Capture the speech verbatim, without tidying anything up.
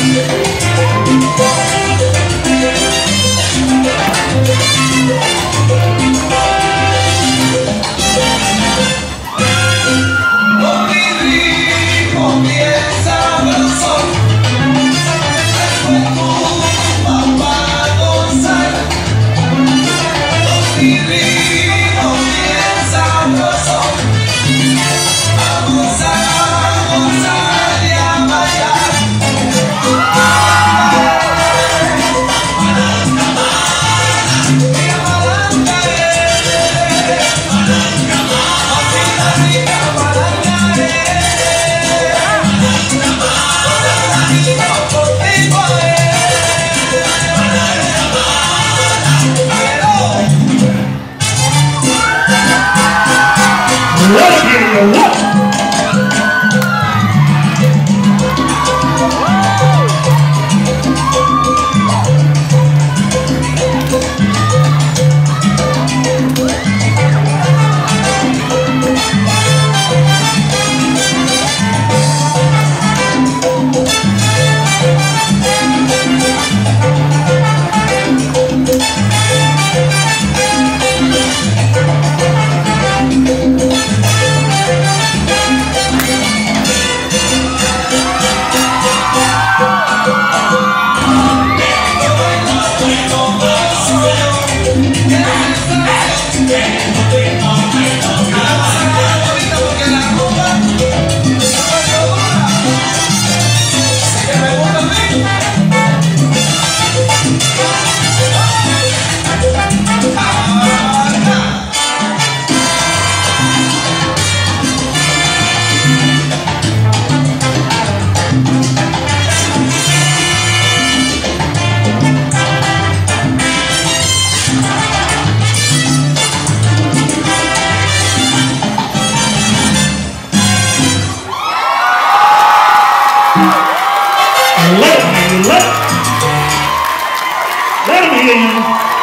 Let him, let him, let him.